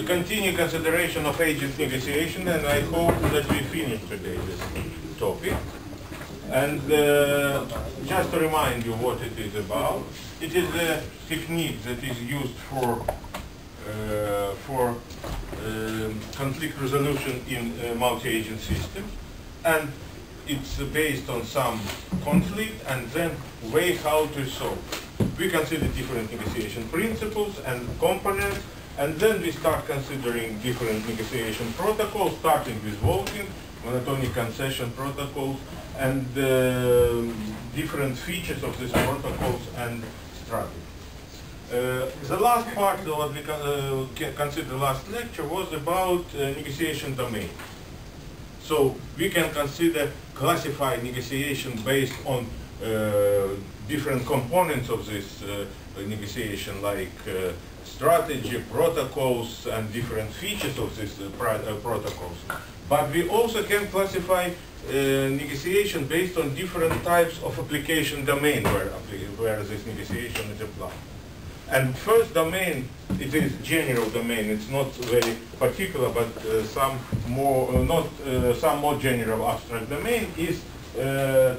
continue consideration of agent negotiation, and I hope that we finish today this topic. And just to remind you what it is about, it is a technique that is used for conflict resolution in multi-agent systems, and it's based on some conflict and then way how to solve it. We consider different negotiation principles and components, and then we start considering different negotiation protocols, starting with voting, monotonic concession protocols, and different features of these protocols and strategies. The last part that we considered last lecture was about negotiation domain. So we can consider classified negotiation based on different components of this negotiation, like strategy, protocols, and different features of these protocols. But we also can classify negotiation based on different types of application domain where this negotiation is applied. And first domain, it is general domain. It's not very particular, but some more general abstract domain is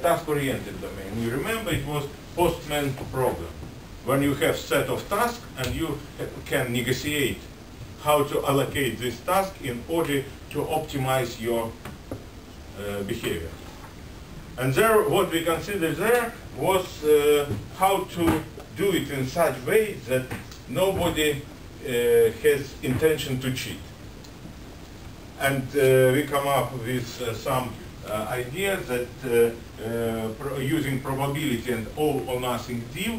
task-oriented domain. You remember it was postman problem. When you have set of tasks and you can negotiate how to allocate this task in order to optimize your behavior. And there, what we considered there was how to do it in such way that nobody has intention to cheat. And we come up with some ideas that using probability and all or nothing deal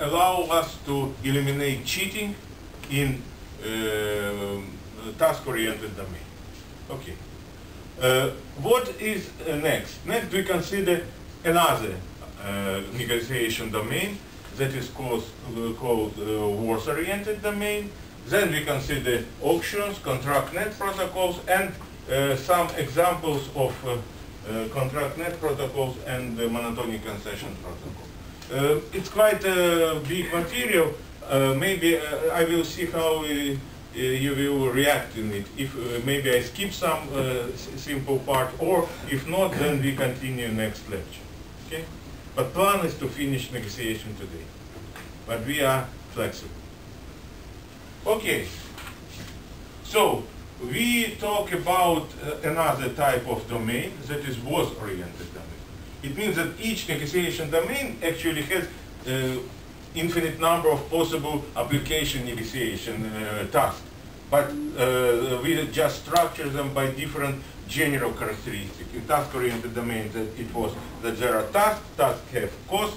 allow us to eliminate cheating in task-oriented domain. Okay. What is next? Next we consider another negotiation domain, that is called worth-oriented domain. Then we consider auctions, contract net protocols, and some examples of contract net protocols and monotonic concession protocol. It's quite a big material. Maybe I will see how you will react in it. If maybe I skip some simple part, or if not, then we continue next lecture. Okay? But plan is to finish negotiation today. But we are flexible. Okay. So we talk about another type of domain that is worth-oriented domain. It means that each negotiation domain actually has infinite number of possible application negotiation tasks. But we just structure them by different general characteristics. In task-oriented domain, it was that there are tasks, tasks have cost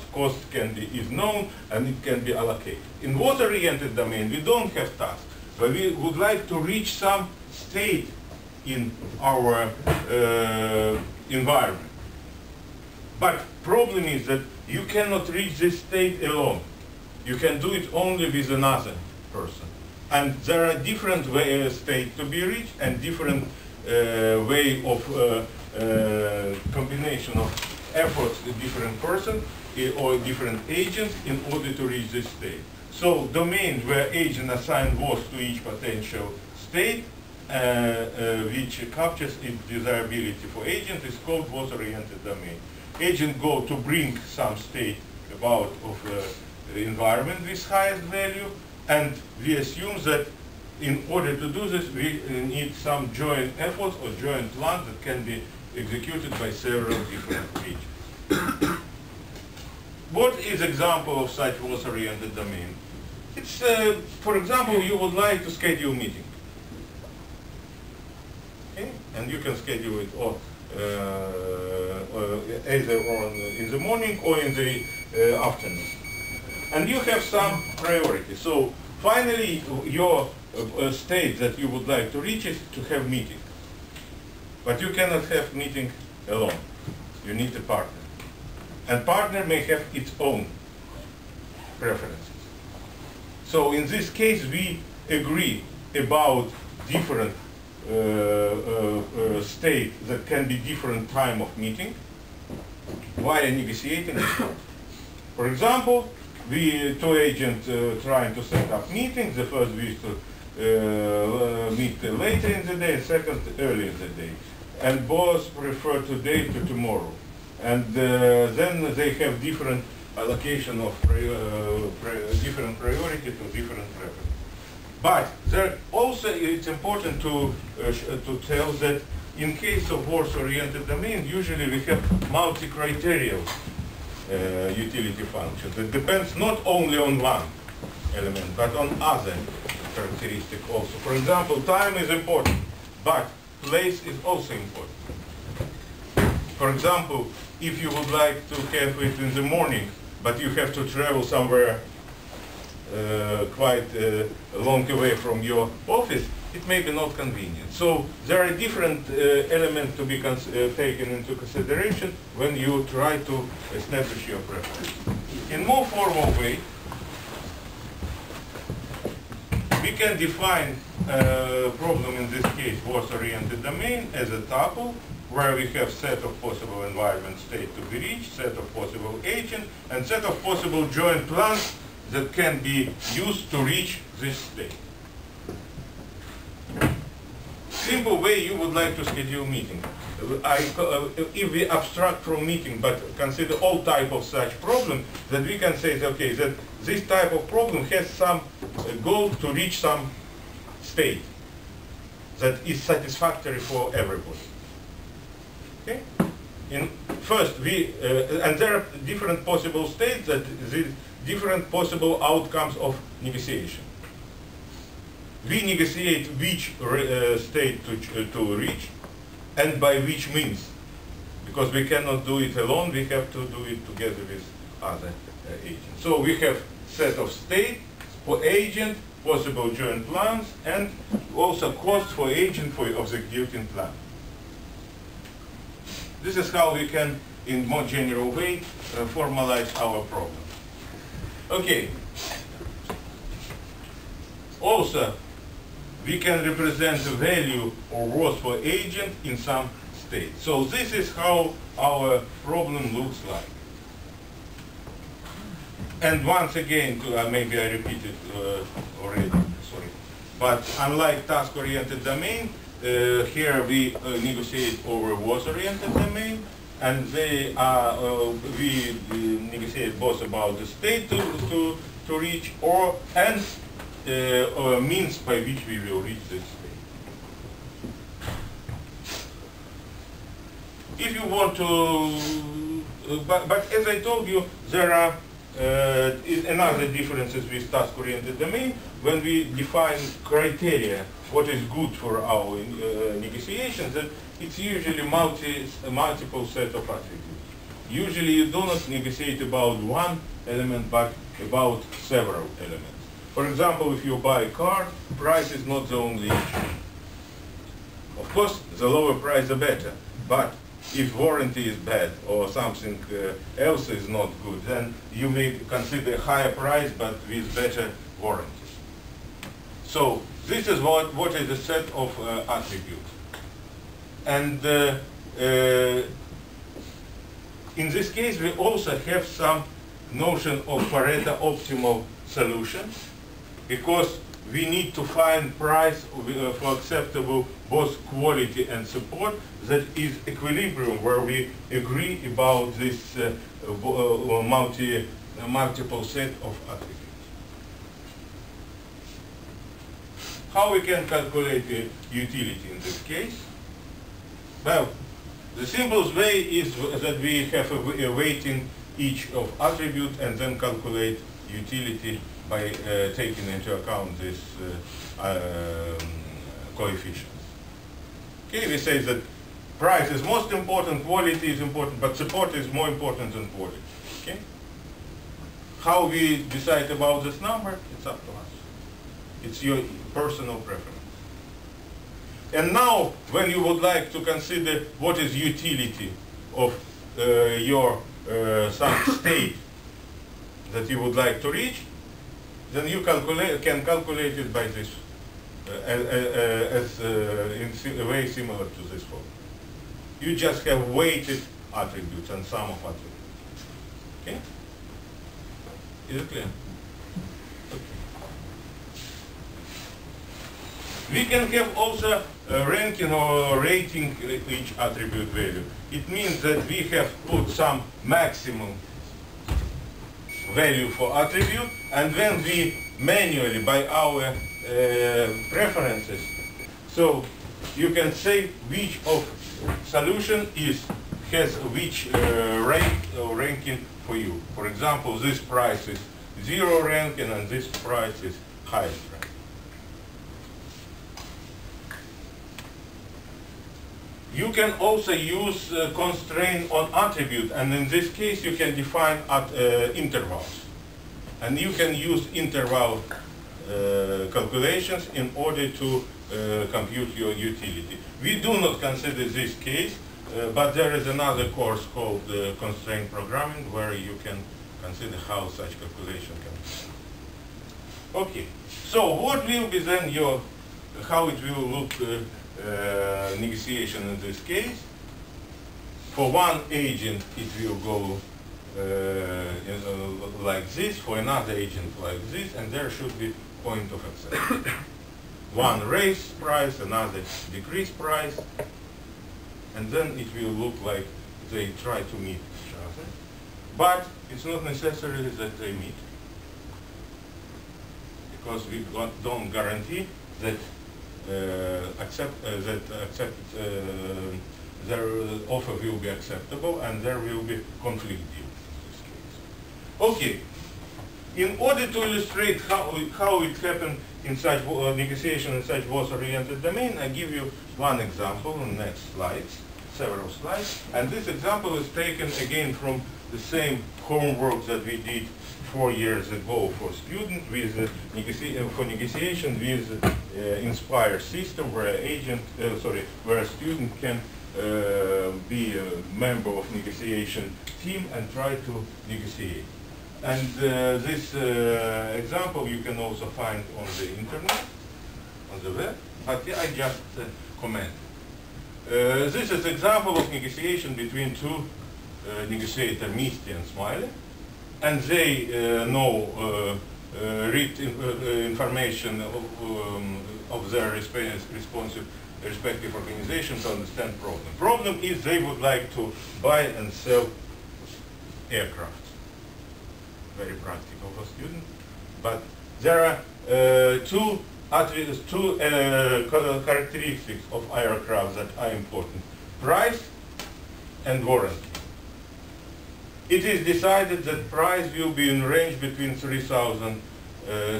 is known, and it can be allocated. In worth-oriented domain, we don't have tasks, but we would like to reach some state in our environment. But problem is that you cannot reach this state alone. You can do it only with another person. And there are different states to be reached and different way of combination of efforts to different person or different agents in order to reach this state. So domain where agent assigned was to each potential state, which captures its desirability for agent, is called worth-oriented domain. Agent go to bring some state about of environment with highest value, and we assume that in order to do this, we need some joint efforts or joint plan that can be executed by several different agents. What is example of such worth-oriented domain? It's, for example, you would like to schedule meeting. Okay? And you can schedule it or either in the morning or in the afternoon. And you have some priority. So finally, your state that you would like to reach is to have meeting. But you cannot have meeting alone. You need a partner. And partner may have its own preferences. So in this case, we agree about different state that can be different time of meeting while negotiating. For example, we two agents trying to set up meetings. The first is to meet later in the day, second early in the day. And both prefer today to tomorrow. And then they have different allocation of different priority to different preference. But there also it's important to tell that in case of works-oriented domain, usually we have multi-criterial utility function that depends not only on one element, but on other characteristic also. For example, time is important, but place is also important. For example, if you would like to have it in the morning, but you have to travel somewhere quite a long way from your office, it may be not convenient. So there are different elements to be taken into consideration when you try to establish your preference. In more formal way, we can define a problem, in this case, works-oriented domain, as a tuple where we have set of possible environment state to be reached, set of possible agent, and set of possible joint plans that can be used to reach this state. Simple way you would like to schedule meeting. If we abstract from meeting, but consider all type of such problem, that we can say, okay, that this type of problem has some goal to reach some state that is satisfactory for everybody. Okay? First, we and there are different possible states that the different possible outcomes of negotiation. We negotiate which state to reach and by which means, because we cannot do it alone, we have to do it together with other agents. So we have set of state for agent, possible joint plans, and also cost for agent for executing plan. This is how we can, in more general way, formalize our problem. Okay. Also, we can represent the value or worth for agent in some state. So this is how our problem looks like. And once again, maybe I repeated already, sorry. But unlike task-oriented domain, here we negotiate over worth-oriented domain, and they are, we negotiate both about the state to reach or and means by which we will reach this state. If you want to, but as I told you, there are another differences with task-oriented domain when we define criteria. What is good for our negotiations, that it's usually multiple set of attributes. Usually you do not negotiate about one element, but about several elements. For example, if you buy a car, price is not the only issue. Of course, the lower price the better, but if warranty is bad or something else is not good, then you may consider a higher price, but with better warranties. So, this is what is a set of attributes. And in this case, we also have some notion of Pareto optimal solutions, because we need to find price for acceptable both quality and support that is equilibrium, where we agree about this multiple set of attributes. How we can calculate the utility in this case? Well, the simplest way is that we have a weighting each of attribute and then calculate utility by taking into account these coefficients. Okay, we say that price is most important, quality is important, but support is more important than quality. Okay? How we decide about this number, it's up to us. It's your personal preference. And now, when you would like to consider what is utility of your some state that you would like to reach, then you can calculate it by this, as in a way similar to this one. You just have weighted attributes and sum of attributes. Okay? Is it clear? We can have also a ranking or rating each attribute value. It means that we have put some maximum value for attribute, and then we manually, by our preferences, so you can say which of solution is has which rank or ranking for you. For example, this price is 0 ranking and this price is highest rank. You can also use constraint on attribute, and in this case you can define at intervals. And you can use interval calculations in order to compute your utility. We do not consider this case, but there is another course called constraint programming where you can consider how such calculation can be done. Okay, so what will be then your, how it will look negotiation in this case? For one agent it will go like this, for another agent like this, and there should be point of acceptance. One raise price, another decrease price, and then it will look like they try to meet each other. But it's not necessary that they meet, because we don't guarantee that their offer will be acceptable, and there will be conflict deals in this case. Okay. In order to illustrate how it happened in such negotiation in such was-oriented domain, I give you one example on next slides, several slides. And this example is taken again from the same homework that we did 4 years ago for students with for negotiation with Inspire system, where a student can be a member of negotiation team and try to negotiate. And this example you can also find on the internet, on the web, but I just comment. This is example of negotiation between two negotiators, Misty and Smiley, and they read information of their respective organizations to understand problem. Problem is they would like to buy and sell aircraft. Very practical for students, but there are two characteristics of aircraft that are important: price and warranty. It is decided that price will be in range between 300,000 and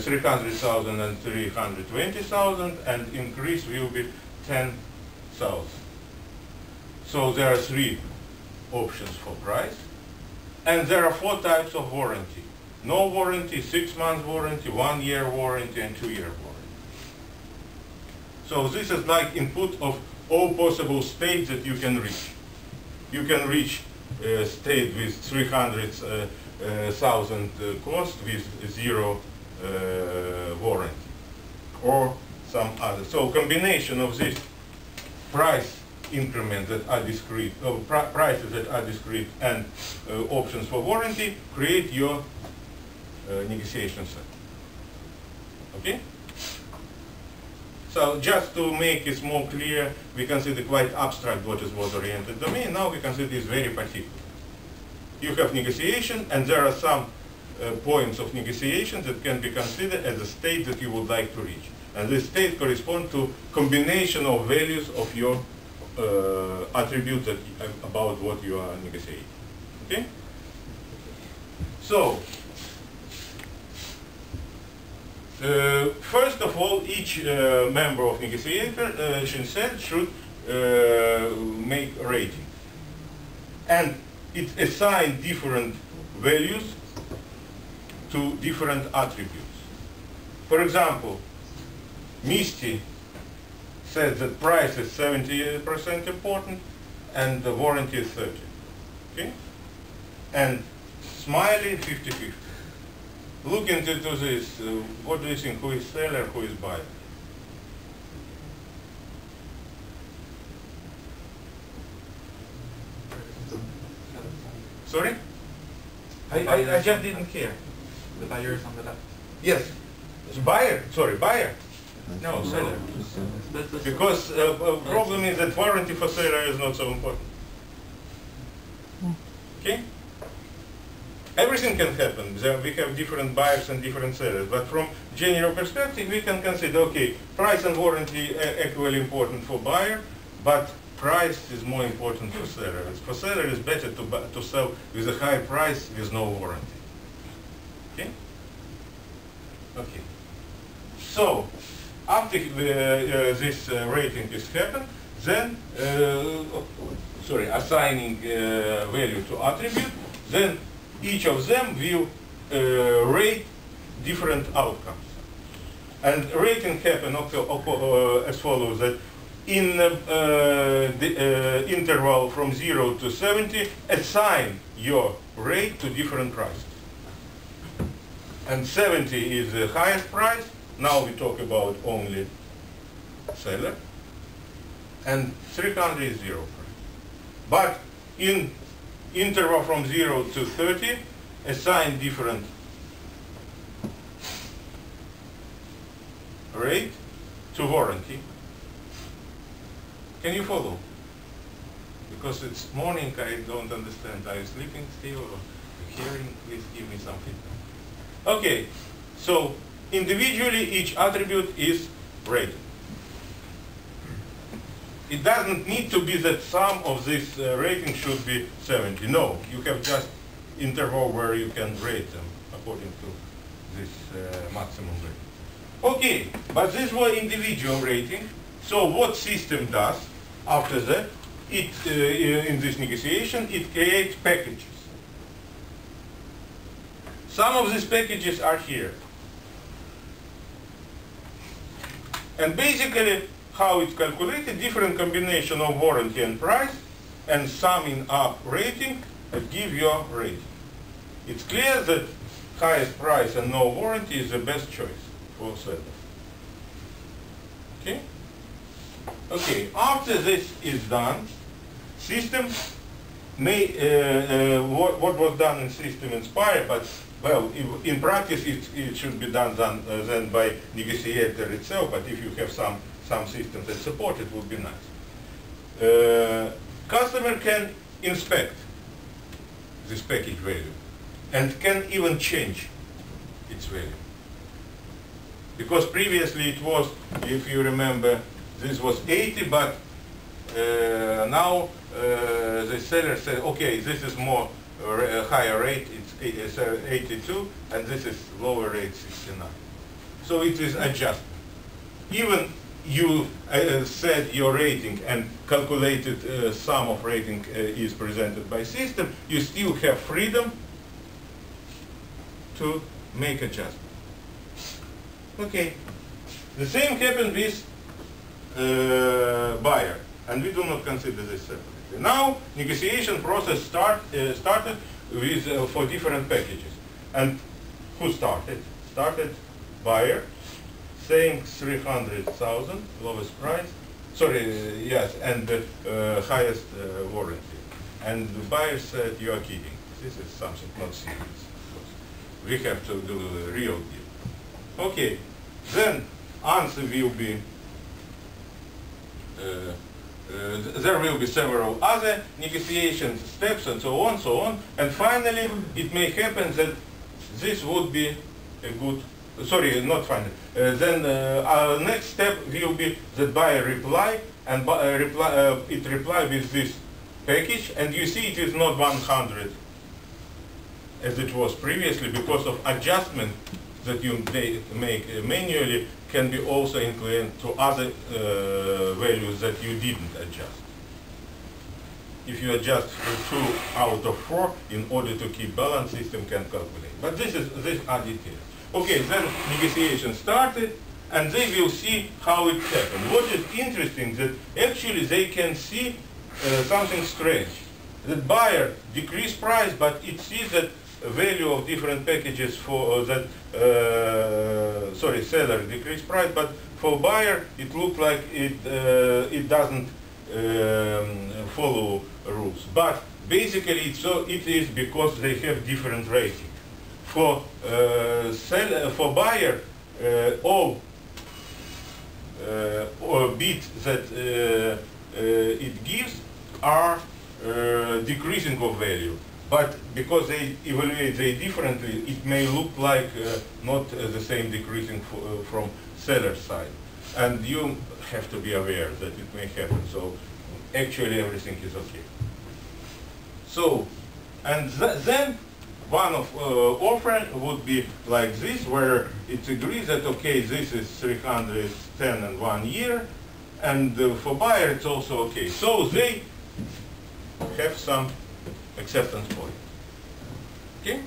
320,000, and increase will be 10,000. So there are three options for price, and there are four types of warranty. No warranty, 6-month warranty, 1-year warranty, and 2-year warranty. So this is like input of all possible states that you can reach. You can reach a state with 300,000 cost with 0 warranty, or some other. So combination of this price increments that are discrete, prices that are discrete, and options for warranty create your negotiation set. Okay? So just to make it more clear, we consider quite abstract what is was-oriented domain. Now we consider it very particular. You have negotiation, and there are some points of negotiation that can be considered as a state that you would like to reach. And this state corresponds to combination of values of your attribute about what you are negotiating. Okay? So, first of all, each member of negotiation set should make a rating. And it assigns different values to different attributes. For example, Misty says that price is 70% important and the warranty is 30%. Okay? And Smiley 50-50. Looking into this, what do you think? Who is seller, who is buyer? Sorry? I just didn't hear. The buyer is on the left. Yes. Buyer? Sorry, buyer? No, Sarah. Because the problem is that warranty for Sarah is not so important. Okay? Everything can happen. We have different buyers and different sellers. But from general perspective, we can consider, okay, price and warranty are equally important for buyer, but price is more important for seller. For seller, it's better to sell with a high price with no warranty. Okay? Okay. So, after this rating is happened, then, assigning value to attribute, then each of them will rate different outcomes. And rating happen as follows, that in the interval from 0 to 70, assign your rate to different prices. And 70 is the highest price. Now we talk about only seller. And 300 is zero price. But in interval from 0 to 30, assign different rate to warranty. Can you follow? Because it's morning, I don't understand. Are you sleeping still or hearing? Please give me some feedback. Okay, so individually each attribute is rated. It doesn't need to be that sum of this rating should be 70. No, you have just interval where you can rate them according to this maximum rating. Okay, but these were individual rating. So what system does after that? It in this negotiation it creates packages. Some of these packages are here, and basically how it's calculated: different combination of warranty and price, and summing up rating that give your rating. It's clear that highest price and no warranty is the best choice for sellers. Okay. Okay, after this is done, systems may, what was done in system inspired, but well, in practice it should be done then by negotiator itself, but if you have some systems that support it would be nice. Customer can inspect this package value and can even change its value. Because previously it was, if you remember, this was 80, but now the seller said, okay, this is more higher rate, it's 82, and this is lower rate, 69. So it is adjustment. Even you said your rating and calculated sum of rating is presented by system, you still have freedom to make adjustment. Okay. The same happened with buyer, and we do not consider this separately. Now, negotiation process started with for different packages. And who started? Started buyer, saying 300,000 lowest price. Yes, and the highest warranty. And the buyer said, "You are kidding. This is something not serious. We have to do a real deal." Okay, then answer will be. There will be several other negotiation steps and so on, and finally it may happen that this would be a good, our next step will be that buyer reply, and it reply with this package, and you see it is not 100 as it was previously because of adjustment that you make manually can be also included to other values that you didn't adjust. If you adjust for 2 out of 4 in order to keep balance, system can calculate. But this are details. Okay, then negotiation started, and they will see how it happened. What is interesting that actually they can see something strange. The buyer decreased price, but it sees that value of different packages for that, seller decreased price, but for buyer it looked like it doesn't follow rules. But basically it is because they have different rating. For buyer, all bits that it gives are decreasing of value. But because they evaluate they differently, it may look like not the same decreasing from seller's side. And you have to be aware that it may happen. So actually everything is okay. So, and then one of offer would be like this, where it agrees that, okay, this is 310 and 1 year. And for buyer, it's also okay. So they have some acceptance point. Okay?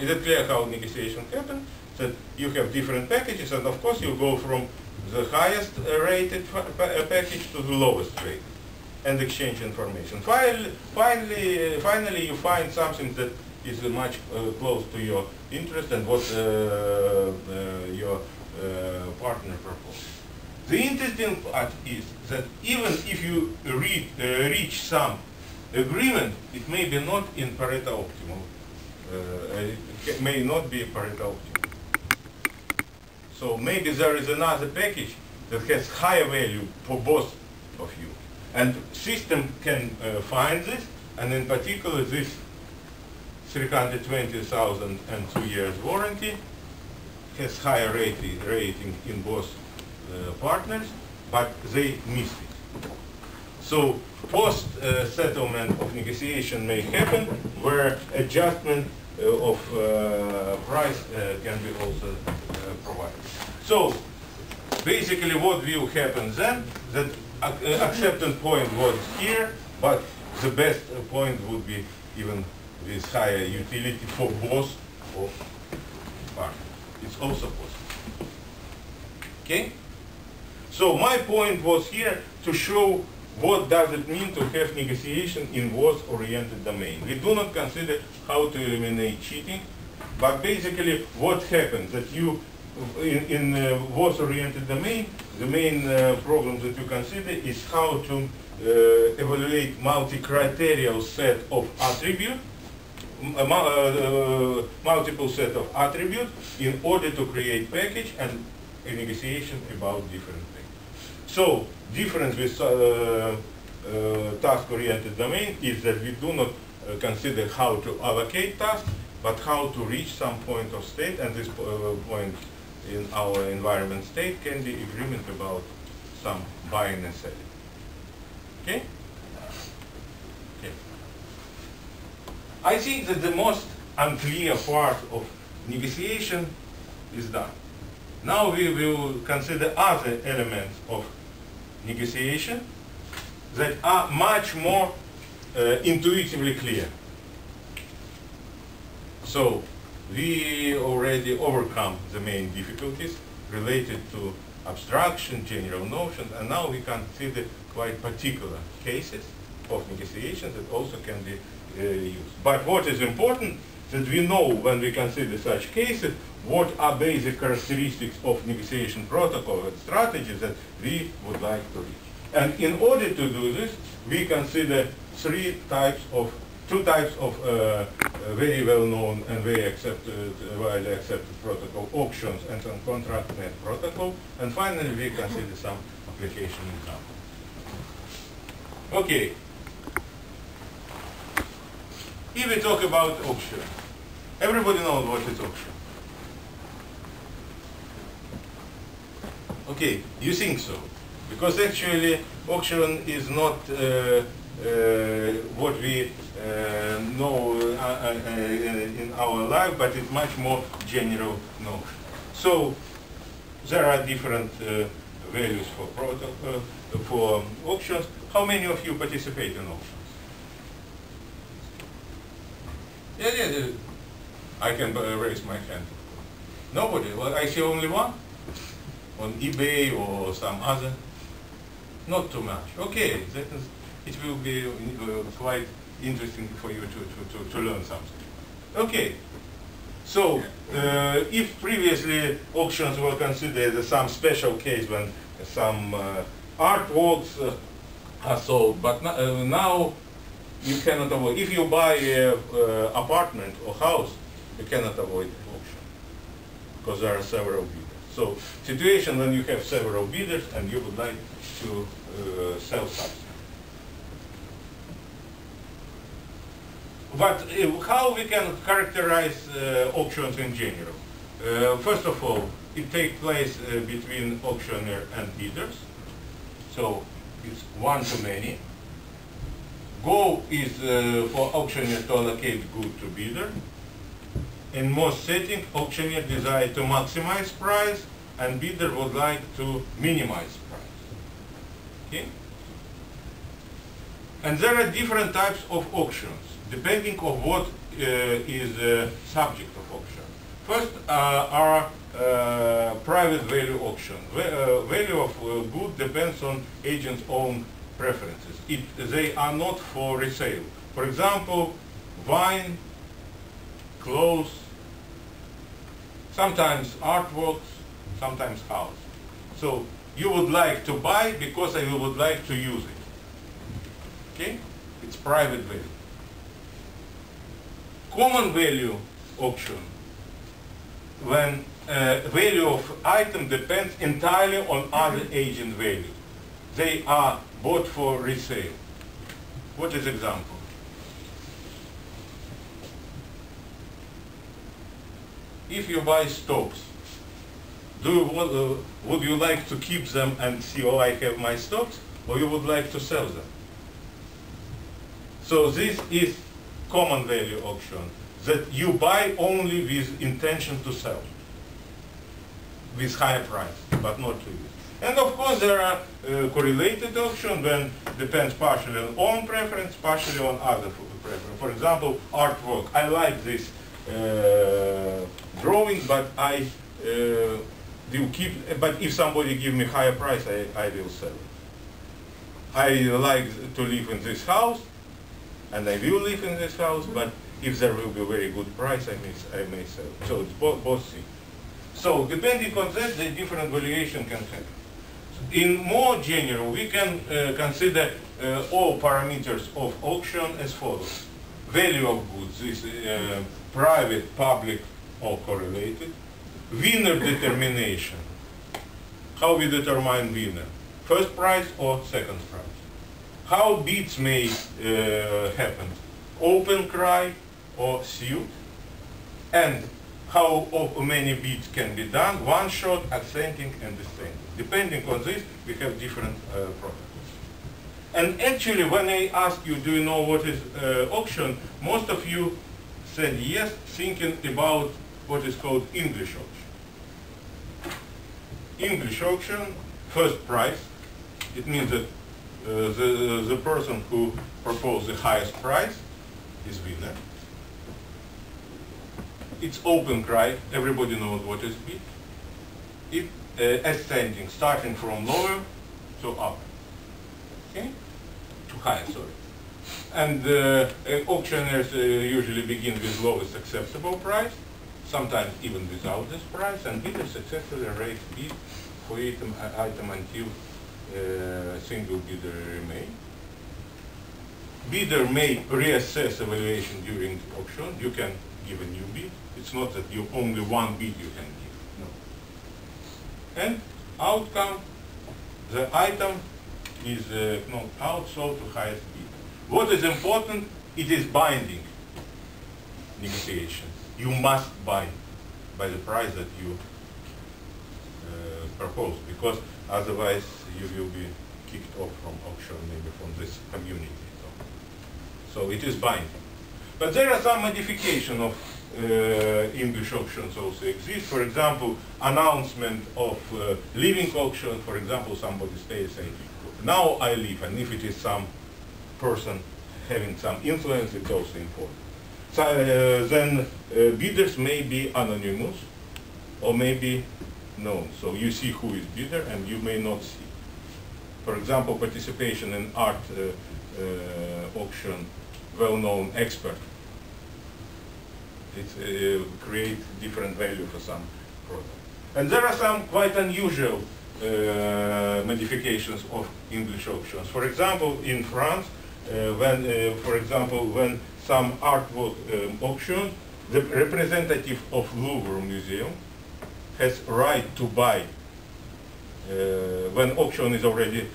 Is it clear how negotiation happens? That you have different packages, and of course you go from the highest rated package to the lowest rate, and exchange information. Finally, you find something that is much close to your interest and what your partner proposes. The interesting part is that even if you reach some agreement, it may be not in Pareto optimal. It may not be Pareto optimal. So maybe there is another package that has higher value for both of you. And system can find this, and in particular this 320,000 and 2 years warranty has higher rating in both partners, but they missed it. So post-settlement of negotiation may happen, where adjustment of price can be also provided. So basically what will happen then, that acceptance point was here, but the best point would be even with higher utility for both of partners. It's also possible. Okay? So my point was here to show what does it mean to have negotiation in worth-oriented domain. We do not consider how to eliminate cheating, but basically what happens that you, in worth-oriented domain, the main problem that you consider is how to evaluate multi-criterial set of attributes, multiple set of attributes in order to create package and a negotiation about different things. So, difference with task-oriented domain is that we do not consider how to allocate tasks, but how to reach some point of state, and this point in our environment state can be agreement about some buying and selling. Okay? Okay. I think that the most unclear part of negotiation is done. Now we will consider other elements of negotiation that are much more intuitively clear. So we already overcome the main difficulties related to abstraction, general notions, and now we consider quite particular cases of negotiations that also can be used. But what is important that we know when we consider such cases what are basic characteristics of negotiation protocol and strategies that we would like to reach. And in order to do this, we consider two types of very well-known and very widely accepted protocol, auctions and some contract net protocol. And finally, we consider some application examples. Okay. If we talk about auction, everybody knows what is auction. Okay, you think so, because actually auction is not what we know in our life, but it's much more general notion. So there are different values for auctions. How many of you participate in auctions? Yeah. I can raise my hand. Nobody? Well, I see only one? On eBay or some other? Not too much. Okay, that is, it will be quite interesting for you to learn something. Okay, so if previously auctions were considered some special case when some artworks are sold, but now you cannot avoid. If you buy an apartment or house, you cannot avoid auction because there are several bidders. So situation when you have several bidders and you would like to sell something. But how we can characterize auctions in general? First of all, it takes place between auctioneer and bidders. So it's one to many. Goal is for auctioneer to allocate good to bidder. In most settings, auctioneer desires to maximize price and bidder would like to minimize price. Okay? And there are different types of auctions, depending on what is the subject of auction. First are private value auction. Value of good depends on agent's own preferences. They are not for resale. For example, wine, clothes, sometimes artworks, sometimes house. So you would like to buy because I would like to use it. Okay? It's private value. Common value auction, when value of item depends entirely on other agent value. They are bought for resale. What is example? If you buy stocks, would you like to keep them and see, oh, I have my stocks, or you would like to sell them? So this is common value auction, that you buy only with intention to sell, with high price, but not to use. And of course there are correlated auctions when depends partially on own preference, partially on other preference. For example, artwork. I like this drawing, but I will keep. But if somebody gives me higher price, I will sell it. I like to live in this house, and I will live in this house, but if there will be a very good price, I may sell. So it's both things. So depending on that, the different valuation can happen. In more general, we can consider all parameters of auction as follows. Value of goods is private, public, or correlated. Winner determination. How we determine winner? First price or second price? How bids may happen? Open cry or suit, and how many bids can be done, one shot, ascending and descending. Depending on this, we have different protocols. And actually, when I ask you, do you know what is auction, most of you said yes, thinking about what is called English auction. English auction, first price, it means that the person who proposed the highest price is winner. It's open cry, everybody knows what is bid. It ascending, starting from lower to up, okay, to higher, sorry. And auctioneers usually begin with lowest acceptable price, sometimes even without this price, and bidders successfully raise bid for item until single bidder remains. Bidder may reassess evaluation during the auction. You can give a new bid. It's not that you only one bid you can give. No. And outcome, the item is knocked out, sold to highest bid. What is important? It is binding negotiation. You must bind by the price that you propose, because otherwise you will be kicked off from auction, maybe from this community. So it is binding. But there are some modifications of English auctions also exist. For example, announcement of leaving auction. For example, somebody says, now I leave. And if it is some person having some influence, it's also important. So then bidders may be anonymous or may be known. So you see who is bidder and you may not see. For example, participation in art auction, well-known expert. It creates different value for some product. And there are some quite unusual modifications of English auctions. For example, in France, when some artwork auction, the representative of Louvre Museum has right to buy when auction is already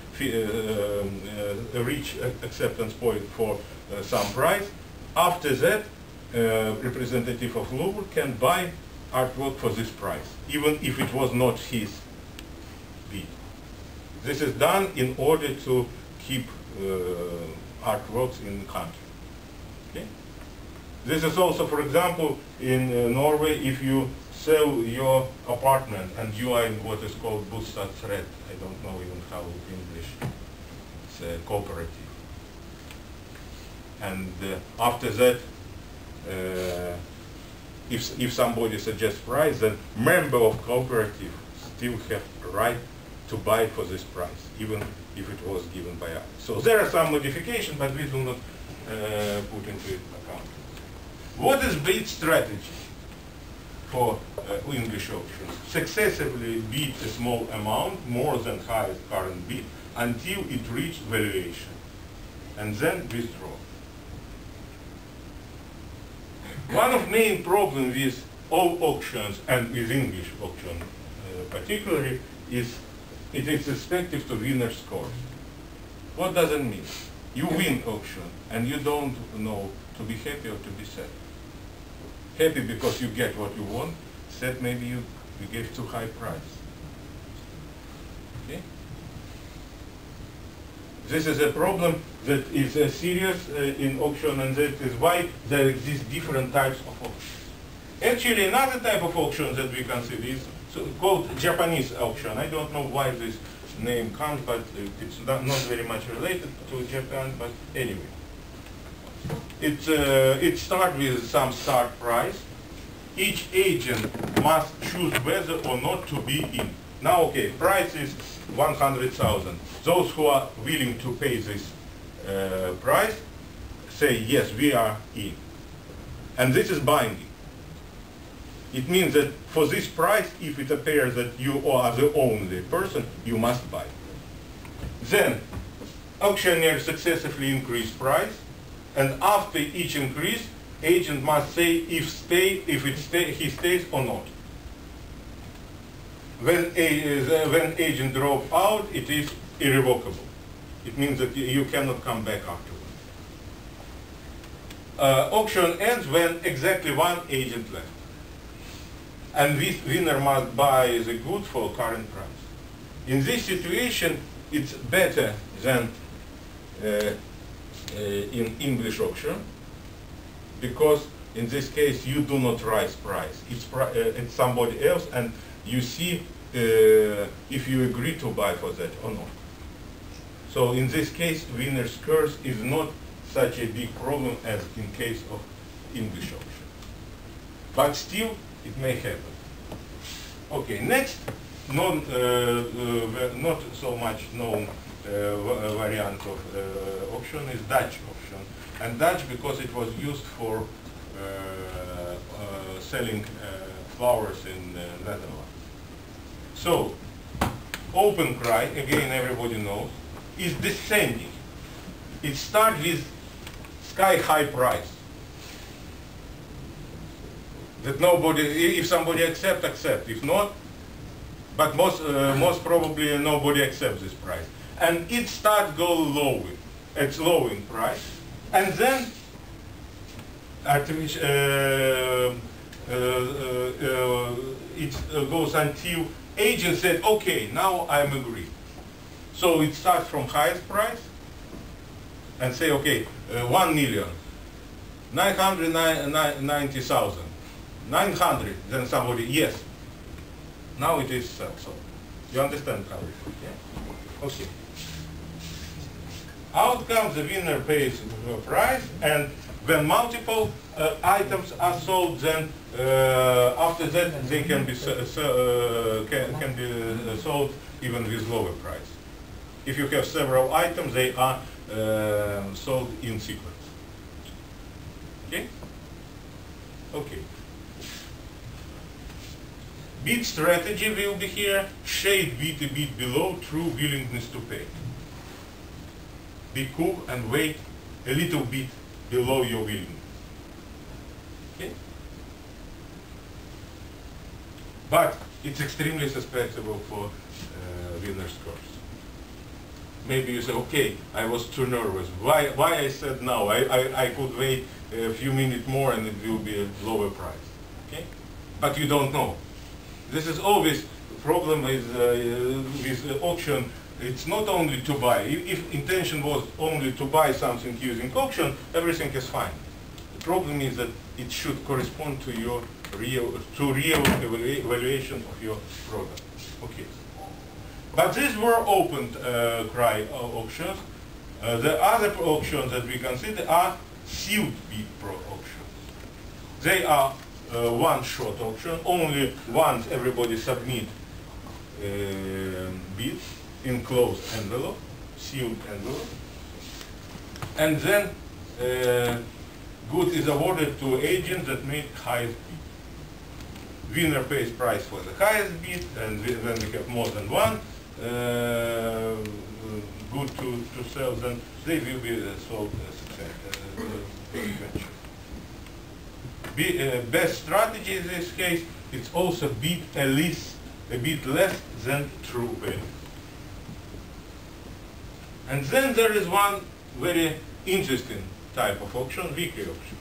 reached acceptance point for some price. After that, representative of Louvre can buy artwork for this price, even if it was not his bid. This is done in order to keep artworks in the country. Okay? This is also, for example, in Norway, if you sell your apartment and you are in what is called bostadsrett, I don't know even how in English, it's a cooperative. And after that, if somebody suggests price, then member of cooperative still have the right to buy for this price, even if it was given by others. So there are some modifications, but we do not put into account. What is bid strategy for English auctions? Successively bid a small amount, more than highest current bid, until it reaches valuation, and then withdraw. One of main problems with all auctions, and with English auction particularly, is it is respective to winner scores. What does it mean? You win auction, and you don't know to be happy or to be sad. Happy because you get what you want, sad maybe you gave too high price. Okay? This is a problem that is serious in auction, and that is why there exist different types of auctions. Actually, another type of auction that we consider is called Japanese auction. I don't know why this name comes, but it's not very much related to Japan, but anyway. It starts with some start price. Each agent must choose whether or not to be in. Now, okay, price is 100,000. Those who are willing to pay this price say, yes, we are in. And this is binding. It means that for this price, if it appears that you are the only person, you must buy. Then, auctioneers successively increase price. And after each increase, agent must say if he stays or not. When agent drops out, it is irrevocable. It means that you cannot come back afterwards. Auction ends when exactly one agent left. And this winner must buy the good for current price. In this situation, it's better than in English auction, because in this case, you do not raise price. It's somebody else, and you see if you agree to buy for that or not. So in this case, winner's curse is not such a big problem as in case of English auction. But still, it may happen. Okay, next, not so much known variant of auction is Dutch auction. And Dutch because it was used for selling flowers in the Netherlands. So, open cry, again everybody knows, is descending. It starts with sky-high price. That nobody, if somebody accepts, accept. If not, but most probably nobody accepts this price. And it starts going lowing. It's lowering price. And then, it goes until agent said, okay, now I'm agreed. So it starts from highest price and say, okay, 1,990,000. 900, then somebody, yes. Now it is so. You understand how it is, yeah? Okay. Out comes the winner pays the price, and when multiple items are sold, then after that they can be sold even with lower price. If you have several items, they are sold in sequence. Okay? Okay. Bid strategy will be here. Shade bid a bit below true willingness to pay. Be cool and wait a little bit below your willingness. Okay? But it's extremely susceptible for winner's curse. Maybe you say, okay, I was too nervous. Why I said no? I could wait a few minutes more and it will be a lower price. Okay? But you don't know. This is always the problem is, with the auction. It's not only to buy. If intention was only to buy something using auction, everything is fine. The problem is that it should correspond to your real evaluation of your product. Okay. But these were open cry auctions. The other auctions that we consider are sealed bid auctions. They are one-shot auction. Only once everybody submit bids in closed envelope, sealed envelope, and then good is awarded to agent that made highest bid. Winner pays price for the highest bid, and when we have more than one good to sell, then they will be sold as best strategy in this case. It's also bid a bit less than true value. And then there is one very interesting type of auction, Vickrey auction.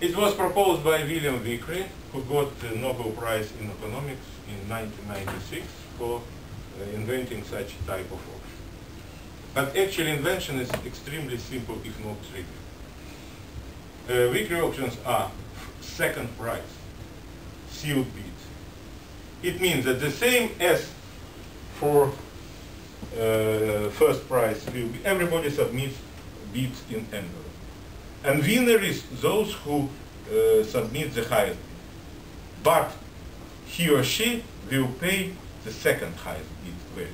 It was proposed by William Vickrey, who got the Nobel Prize in Economics in 1996 for inventing such type of auction. But actually invention is extremely simple, if not trivial. Vickrey auctions are second price, sealed bid. It means that the same as for first price will be, everybody submits bids in envelope. And winner is those who submit the highest bid. But he or she will pay the second highest bid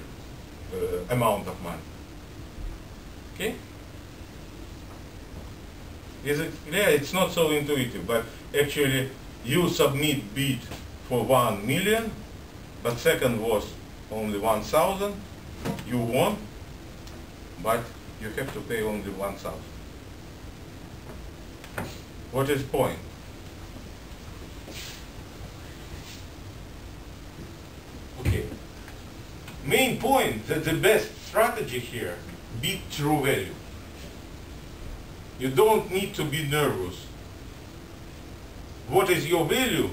value, amount of money. Okay? Is it clear? It's not so intuitive, but actually you submit bid for 1 million, but second was only 1,000. You won, but you have to pay only 1,000. What is point? Okay. Main point that the best strategy here, bid true value. You don't need to be nervous. What is your value?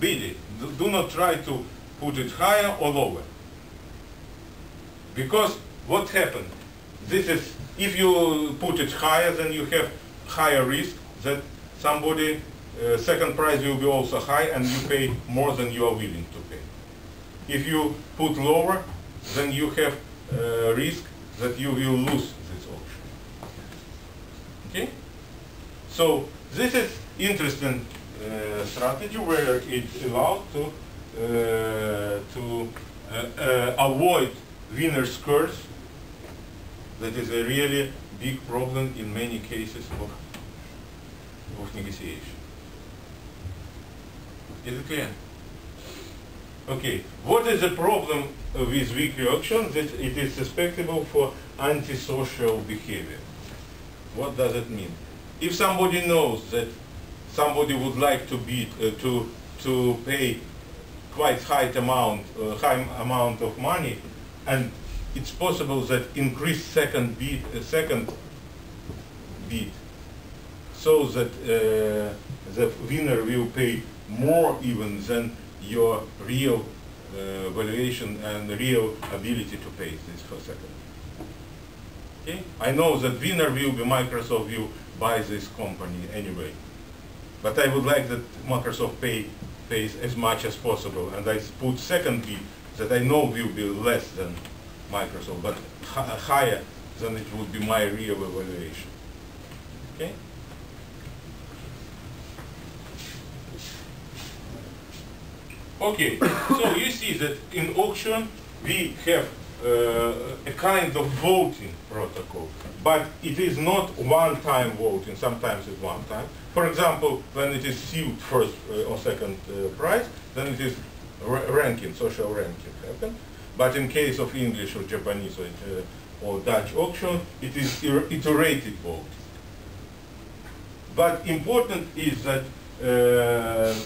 Bid it. Do not try to put it higher or lower. Because what happened? This is, if you put it higher, then you have higher risk that somebody, second price will be also high and you pay more than you are willing to pay. If you put lower, then you have risk that you will lose this auction. Okay? So this is interesting strategy where it's allowed to avoid winner's curse. That is a really big problem in many cases of negotiation. Is it clear? Okay. What is the problem with Vickrey auction? That it is susceptible for antisocial behavior. What does it mean? If somebody knows that somebody would like to bid to pay quite high amount of money. And it's possible that increased second bid, so that the winner will pay more even than your real valuation and real ability to pay this for second. Okay? I know that winner will be Microsoft will buy this company anyway, but I would like that Microsoft pays as much as possible, and I put second bid that I know will be less than Microsoft, but higher than it would be my real evaluation. Okay? Okay, so you see that in auction we have a kind of voting protocol, but it is not one-time voting, sometimes it's one time. For example, when it is sealed first or second price, then it is ranking, social ranking happen, but in case of English or Japanese or Dutch auction, it is iterated vote. But important is that it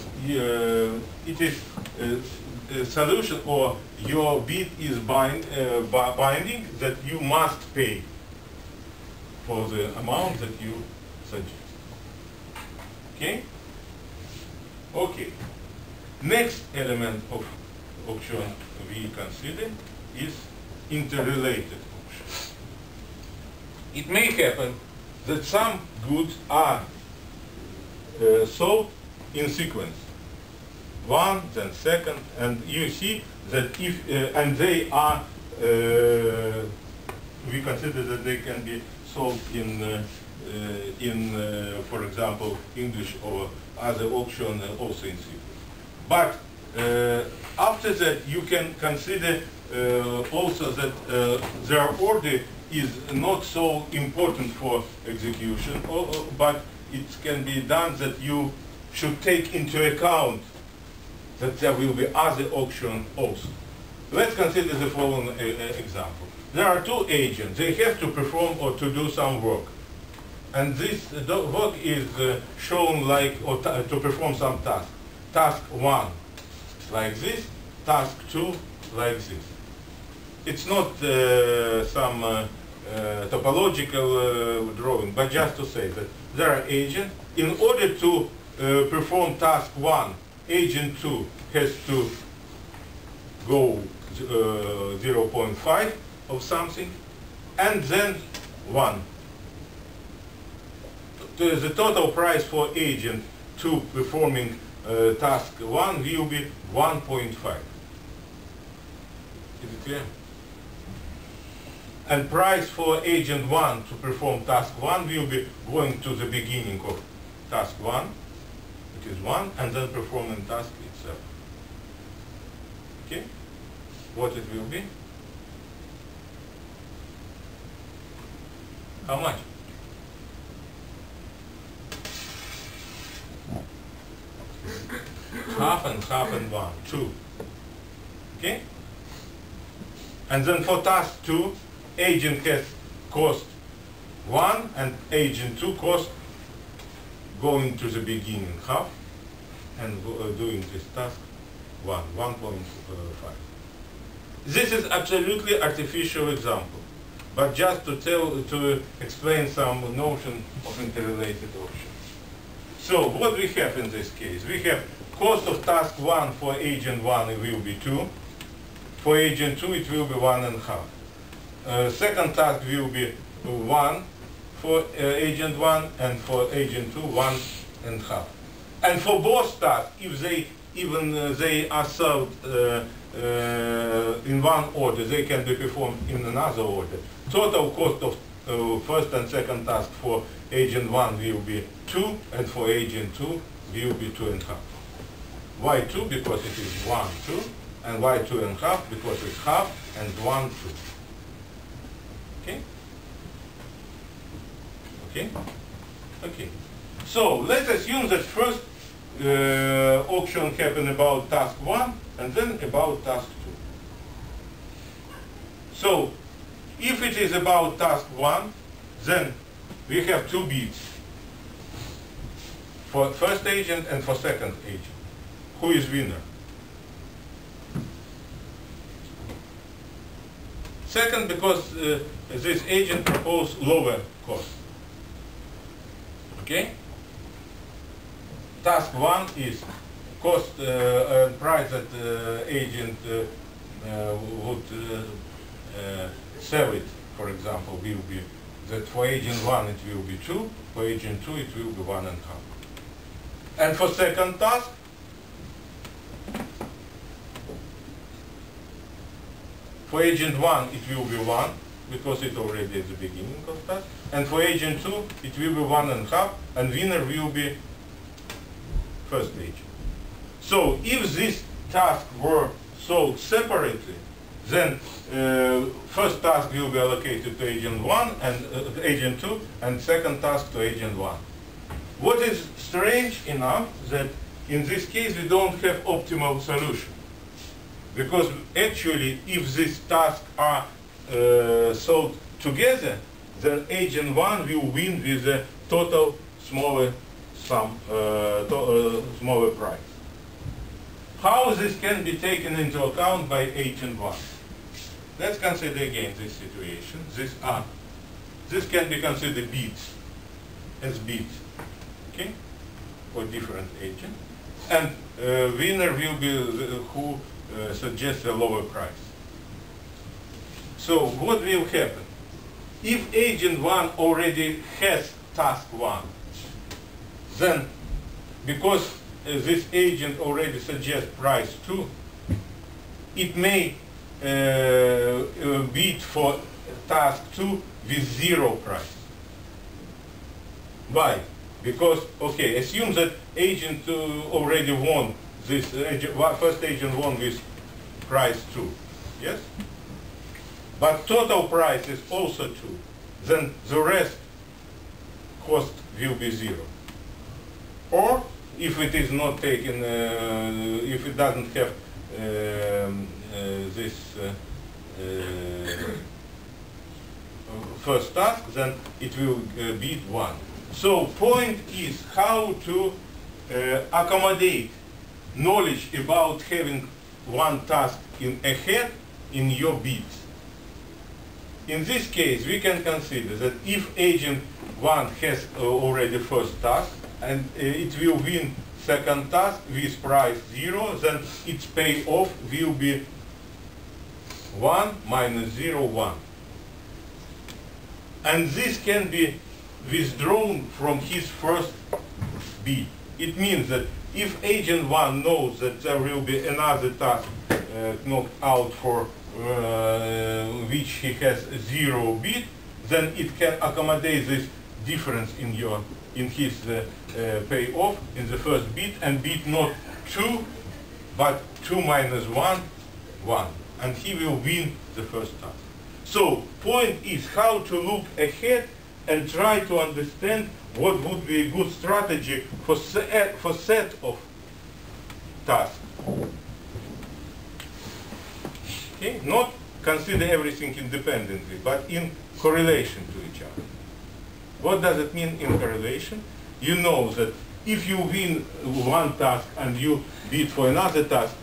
is a solution, or your bid is binding that you must pay for the amount that you suggest. Okay? Okay. Next element of auction we consider is interrelated auction. It may happen that some goods are sold in sequence, one, then second, and you see that if and they are we consider that they can be sold in for example English or other auction also in sequence. But after that, you can consider also that their order is not so important for execution, but it can be done that you should take into account that there will be other auction also. Let's consider the following example. There are two agents. They have to perform or to do some work. And this work is shown like, or to perform some task. Task 1, like this. Task 2, like this. It's not some topological drawing, but just to say that there are agents. In order to perform task 1, agent 2 has to go 0.5 of something, and then 1. The total price for agent 2 performing task 1 will be 1.5. Is it clear? And price for agent 1 to perform task 1 will be going to the beginning of task 1, which is 1, and then performing task itself. Okay? What it will be? How much? Half and half and 1, 2. Okay? And then for task 2, agent has cost 1 and agent 2 cost going to the beginning half and doing this task 1.5. This is absolutely artificial example, but just to tell, to explain some notion of interrelated auction. So what we have in this case? We have cost of task 1 for agent 1, it will be 2. For agent 2, it will be 1.5. Second task will be 1 for agent 1, and for agent 2, 1.5. And for both tasks, if they even they are served in one order, they can be performed in another order. Total cost of first and second task for agent 1 will be 2, and for agent 2 will be 2.5. Why 2? Because it is 1, 2, and why 2.5? Because it's half and 1, 2. Okay? Okay? Okay. So let's assume that first auction happened about task 1 and then about task 2. So if it is about task 1, then we have two bids for first agent and for second agent. Who is winner? Second, because this agent proposed lower cost. Okay? Task 1 is cost and price that agent would sell it, for example, will be that for agent 1 it will be 2, for agent 2 it will be 1.5. And for second task, for agent 1, it will be 1, because it's already at the beginning of task. And for agent 2, it will be 1.5, and winner will be first agent. So if these tasks were sold separately, then first task will be allocated to agent 1 and agent 2, and second task to agent 1. What is strange enough that in this case we don't have optimal solution. Because actually, if these tasks are sold together, then agent 1 will win with a total smaller some smaller price. How this can be taken into account by H1? Let's consider again this situation. This can be considered beads, as beads, okay, for different agents. And winner will be who suggests a lower price. So what will happen? If agent 1 already has task 1, then because this agent already suggests price 2, it may bid for task 2 with 0 price. Why? Because, okay, assume that agent already won this, first agent won with price 2, yes? But total price is also 2, then the rest cost will be 0. Or if it is not taken, if it doesn't have this first task, then it will be 1. So point is how to accommodate knowledge about having one task in ahead in your bids. In this case, we can consider that if agent 1 has already first task and it will win second task with price 0, then its payoff will be 1 minus 0, 1. And this can be withdrawn from his first bid. It means that if agent 1 knows that there will be another task knocked out for which he has 0 bid, then it can accommodate this difference in your his payoff in the first bid and bid not 2 but 2 minus 1, 1, and he will win the first task. So point is how to look ahead and try to understand what would be a good strategy for set of tasks. Okay? Not consider everything independently, but in correlation to each other. What does it mean in correlation? You know that if you win one task and you bid for another task,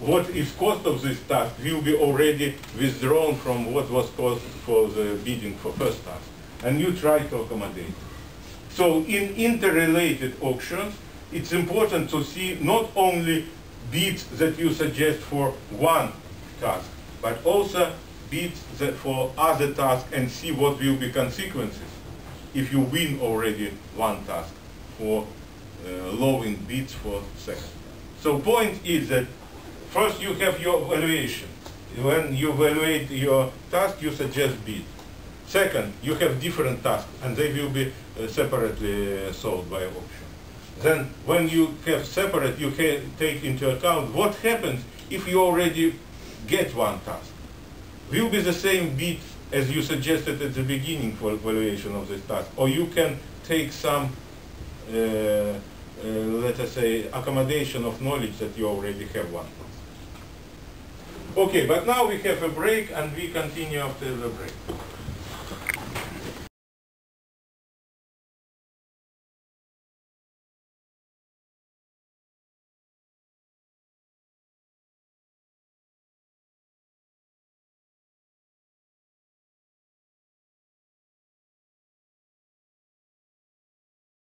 what is cost of this task will be already withdrawn from what was cost for the bidding for first task. And you try to accommodate. So in interrelated auctions, it's important to see not only bids that you suggest for one task, but also bids that for other tasks and see what will be consequences if you win already one task for lowering bids for second. So point is that first you have your evaluation. When you evaluate your task, you suggest bid. Second, you have different tasks, and they will be separately solved by auction. Then, when you have separate, you can take into account what happens if you already get one task. Will be the same bid as you suggested at the beginning for evaluation of this task, or you can take some, let us say, accommodation of knowledge that you already have one task. Okay, but now we have a break, and we continue after the break.